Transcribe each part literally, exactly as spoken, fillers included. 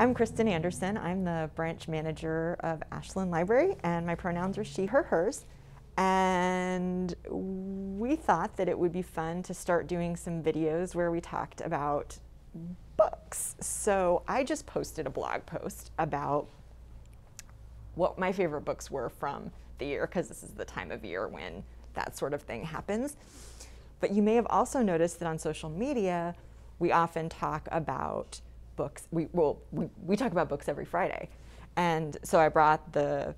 I'm Kristin Anderson. I'm the branch manager of Ashland Library, and my pronouns are she, her, hers. And we thought that it would be fun to start doing some videos where we talked about books. So I just posted a blog post about what my favorite books were from the year, because this is the time of year when that sort of thing happens. But you may have also noticed that on social media, we often talk about books. We, well, we, we talk about books every Friday. And so I brought the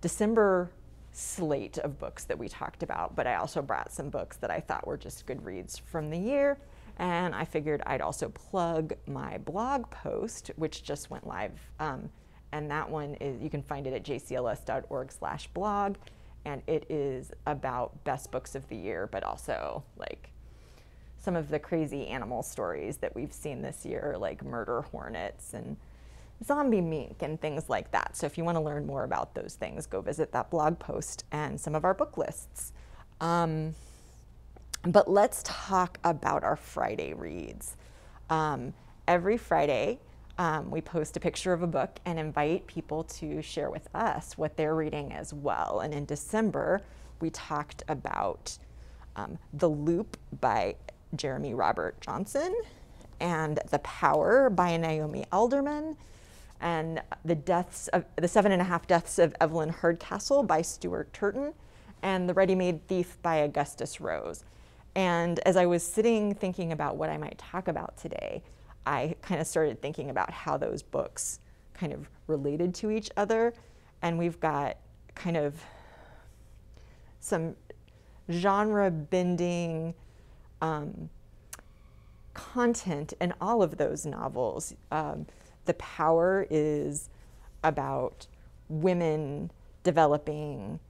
December slate of books that we talked about, but I also brought some books that I thought were just good reads from the year. And I figured I'd also plug my blog post, which just went live. Um, and that one is, you can find it at J C L S dot org slash blog. And it is about best books of the year, but also like some of the crazy animal stories that we've seen this year, like murder hornets and zombie mink and things like that. So if you want to learn more about those things, go visit that blog post and some of our book lists. Um, but let's talk about our Friday reads. Um, every Friday, Um, we post a picture of a book and invite people to share with us what they're reading as well. And in December, we talked about um, The Loop by Jeremy Robert Johnson, and The Power by Naomi Alderman, and The Deaths of the Seven and a Half Deaths of Evelyn Hardcastle by Stuart Turton, and The Readymade Thief by Augustus Rose. And as I was sitting thinking about what I might talk about today, I kind of started thinking about how those books kind of related to each other. And we've got kind of some genre bending um, content in all of those novels. Um, The Power is about women developing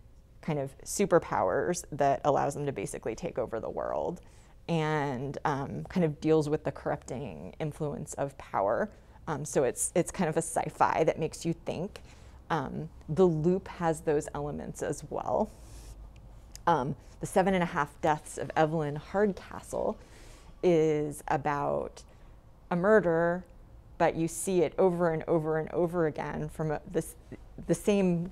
kind of superpowers that allows them to basically take over the world, and um, kind of deals with the corrupting influence of power. Um, so it's, it's kind of a sci-fi that makes you think. Um, The Loop has those elements as well. Um, the Seven and a Half Deaths of Evelyn Hardcastle is about a murder, but you see it over and over and over again from a, this, the same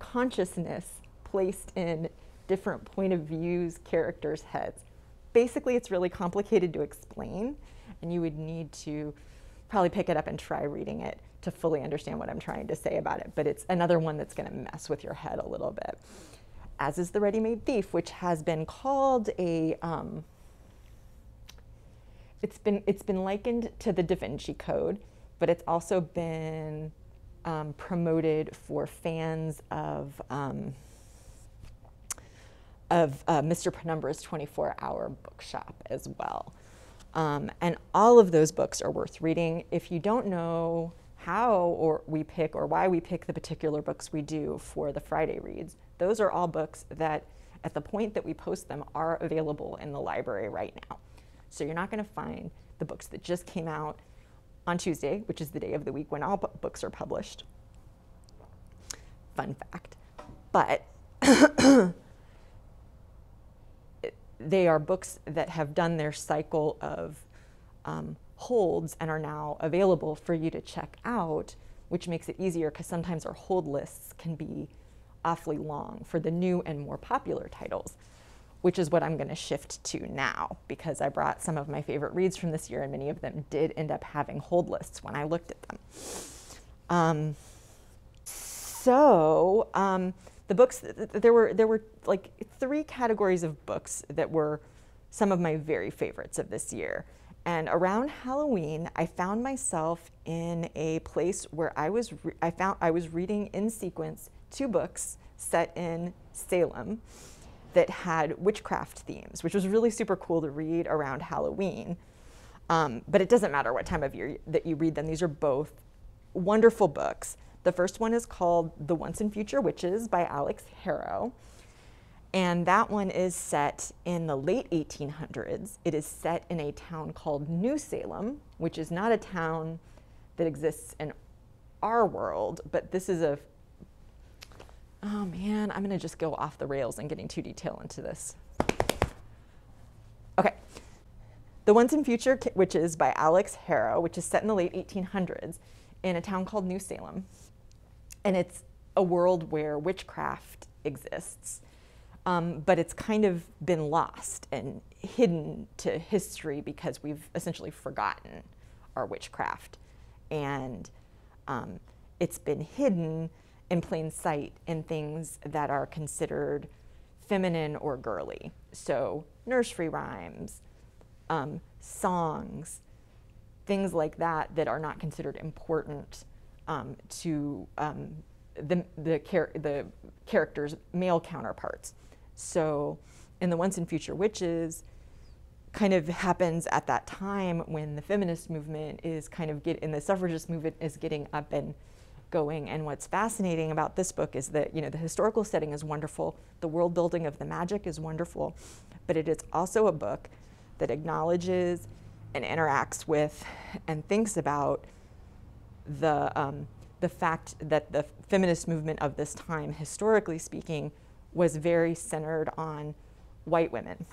consciousness placed in different point of views, characters' heads. Basically, it's really complicated to explain, and you would need to probably pick it up and try reading it to fully understand what I'm trying to say about it, but it's another one that's gonna mess with your head a little bit. As is The Readymade Thief, which has been called a, um, it's been, it's been likened to the Da Vinci Code, but it's also been um, promoted for fans of, um, of uh, Mister Penumbra's twenty-four hour bookshop as well. Um, and all of those books are worth reading. If you don't know how or we pick or why we pick the particular books we do for the Friday reads, those are all books that at the point that we post them are available in the library right now. So you're not gonna find the books that just came out on Tuesday, which is the day of the week when all books are published. Fun fact. But they are books that have done their cycle of um, holds and are now available for you to check out, which makes it easier because sometimes our hold lists can be awfully long for the new and more popular titles, which is what I'm going to shift to now, because I brought some of my favorite reads from this year and many of them did end up having hold lists when I looked at them. Um, so, um, The books, there were, there were like three categories of books that were some of my very favorites of this year. And around Halloween, I found myself in a place where I was, re I found, I was reading in sequence two books set in Salem that had witchcraft themes, which was really super cool to read around Halloween. Um, but it doesn't matter what time of year that you read them. These are both wonderful books. The first one is called The Once and Future Witches by Alix Harrow. And that one is set in the late eighteen hundreds. It is set in a town called New Salem, which is not a town that exists in our world, but this is a, oh man, I'm gonna just go off the rails and getting too detailed into this. Okay, The Once and Future Witches by Alix Harrow, which is set in the late eighteen hundreds in a town called New Salem. And it's a world where witchcraft exists, um, but it's kind of been lost and hidden to history because we've essentially forgotten our witchcraft. And um, it's been hidden in plain sight in things that are considered feminine or girly. So nursery rhymes, um, songs, things like that that are not considered important um, to um, the, the, char the character's male counterparts. So in The Once and Future Witches, kind of happens at that time when the feminist movement is kind of get in the suffragist movement is getting up and going. And what's fascinating about this book is that, you know, the historical setting is wonderful, the world building of the magic is wonderful, but it is also a book that acknowledges and interacts with and thinks about the um, the fact that the feminist movement of this time, historically speaking, was very centered on white women.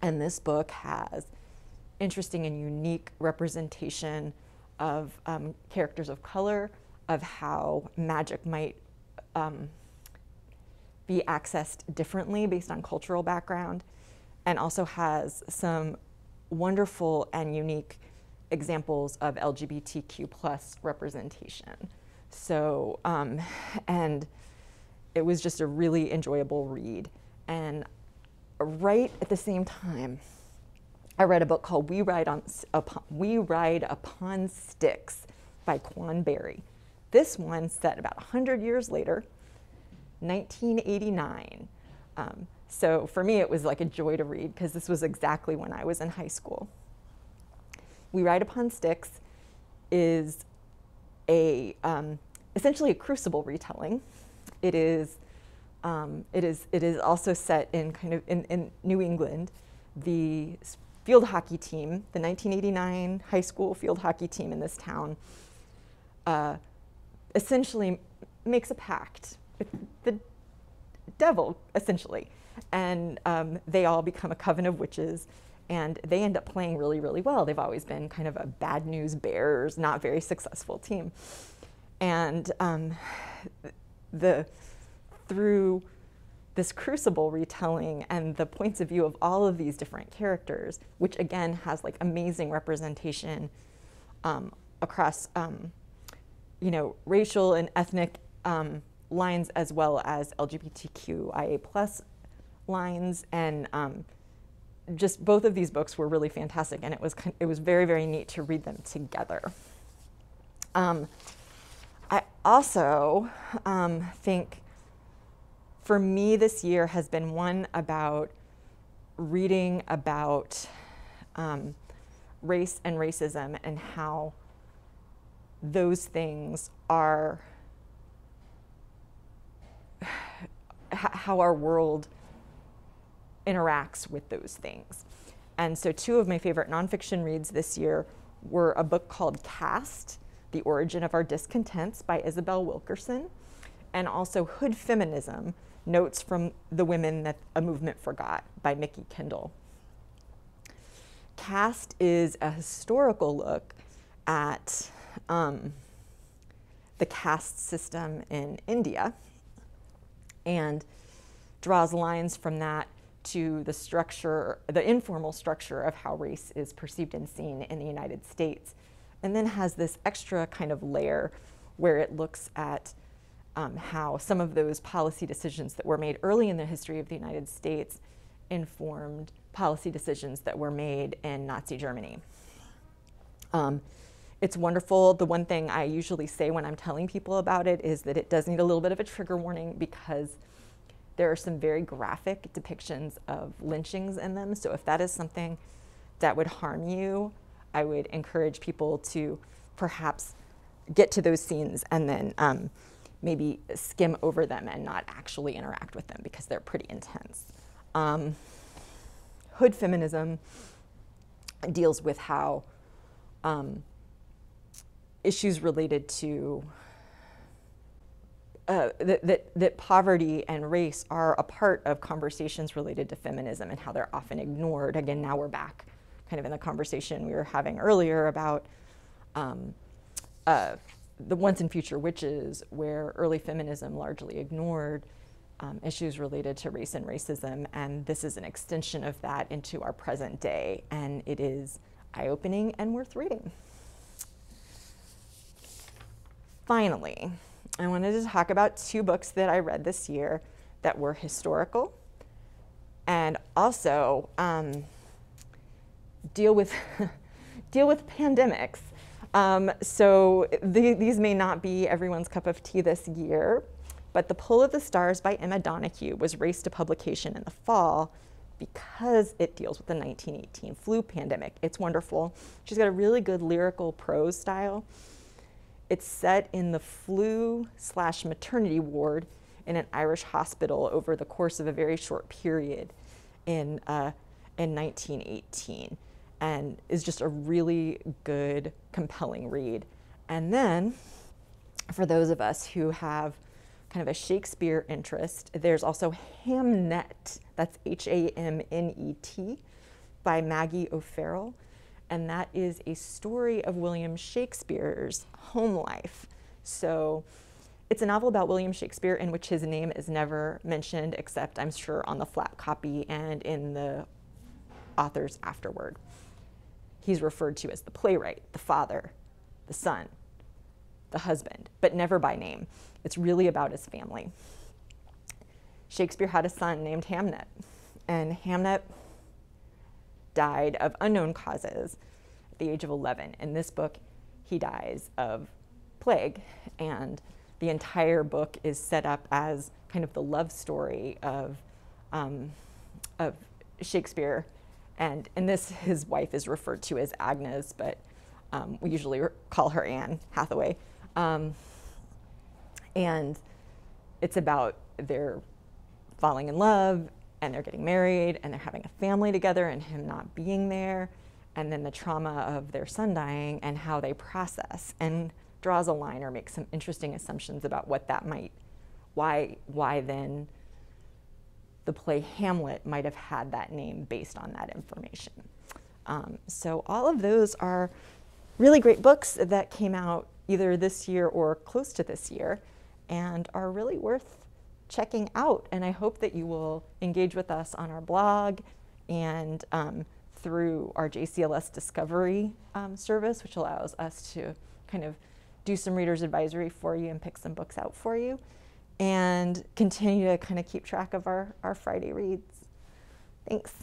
And this book has interesting and unique representation of um, characters of color, of how magic might um, be accessed differently based on cultural background, and also has some wonderful and unique examples of L G B T Q plus representation. So, um, and it was just a really enjoyable read. And right at the same time, I read a book called We Ride, on, upon, We Ride Upon Sticks by Quan Barry. This one set about one hundred years later, nineteen eighty-nine. Um, so for me, it was like a joy to read because this was exactly when I was in high school. We Ride Upon Sticks is a, um, essentially a crucible retelling. It is Um, it is it is also set in kind of in, in New England. The field hockey team, the nineteen eighty-nine high school field hockey team in this town, uh, essentially makes a pact with the devil, essentially, and um, they all become a coven of witches, and they end up playing really, really well. They've always been kind of a bad news bears, not very successful team, and um, the. through this crucible retelling and the points of view of all of these different characters, which again has like amazing representation um, across, um, you know, racial and ethnic um, lines, as well as L G B T Q I A plus lines, and um, just both of these books were really fantastic, and it was it was very very neat to read them together. Um, I also um, think. For me, this year has been one about reading about um, race and racism and how those things are, how our world interacts with those things. And so two of my favorite nonfiction reads this year were a book called Caste, The Origin of Our Discontents by Isabel Wilkerson, and also Hood Feminism, Notes from the Women That a Movement Forgot by Mikki Kendall. Caste is a historical look at um, the caste system in India and draws lines from that to the structure, the informal structure of how race is perceived and seen in the United States, and then has this extra kind of layer where it looks at Um, how some of those policy decisions that were made early in the history of the United States informed policy decisions that were made in Nazi Germany. Um, it's wonderful. The one thing I usually say when I'm telling people about it is that it does need a little bit of a trigger warning because there are some very graphic depictions of lynchings in them. So if that is something that would harm you, I would encourage people to perhaps get to those scenes and then um, maybe skim over them and not actually interact with them because they're pretty intense. Um, Hood Feminism deals with how um, issues related to uh, that, that, that poverty and race are a part of conversations related to feminism and how they're often ignored. Again, now we're back kind of in the conversation we were having earlier about um, uh, The Once and Future Witches, where early feminism largely ignored um, issues related to race and racism, and this is an extension of that into our present day, and it is eye-opening and worth reading. Finally, I wanted to talk about two books that I read this year that were historical and also um, deal with deal with pandemics. Um, so the, these may not be everyone's cup of tea this year, but The Pull of the Stars by Emma Donoghue was raced to publication in the fall because it deals with the nineteen eighteen flu pandemic. It's wonderful. She's got a really good lyrical prose style. It's set in the flu slash maternity ward in an Irish hospital over the course of a very short period in, uh, in nineteen eighteen, and is just a really good, compelling read. And then for those of us who have kind of a Shakespeare interest, there's also Hamnet, that's H A M N E T, by Maggie O'Farrell. And that is a story of William Shakespeare's home life. So it's a novel about William Shakespeare in which his name is never mentioned, except I'm sure on the flat copy and in the author's afterword. He's referred to as the playwright, the father, the son, the husband, but never by name. It's really about his family. Shakespeare had a son named Hamnet, and Hamnet died of unknown causes at the age of eleven. In this book, he dies of plague, and the entire book is set up as kind of the love story of, um, of Shakespeare. And in this, his wife is referred to as Agnes, but um, we usually call her Anne Hathaway. Um, and it's about their falling in love, and they're getting married, and they're having a family together, and him not being there, and then the trauma of their son dying and how they process, and draws a line or makes some interesting assumptions about what that might, why, why then the play Hamlet might have had that name based on that information. Um, so all of those are really great books that came out either this year or close to this year and are really worth checking out, and I hope that you will engage with us on our blog and um, through our J C L S Discovery um, service, which allows us to kind of do some reader's advisory for you and pick some books out for you, and continue to kind of keep track of our, our Friday reads. Thanks.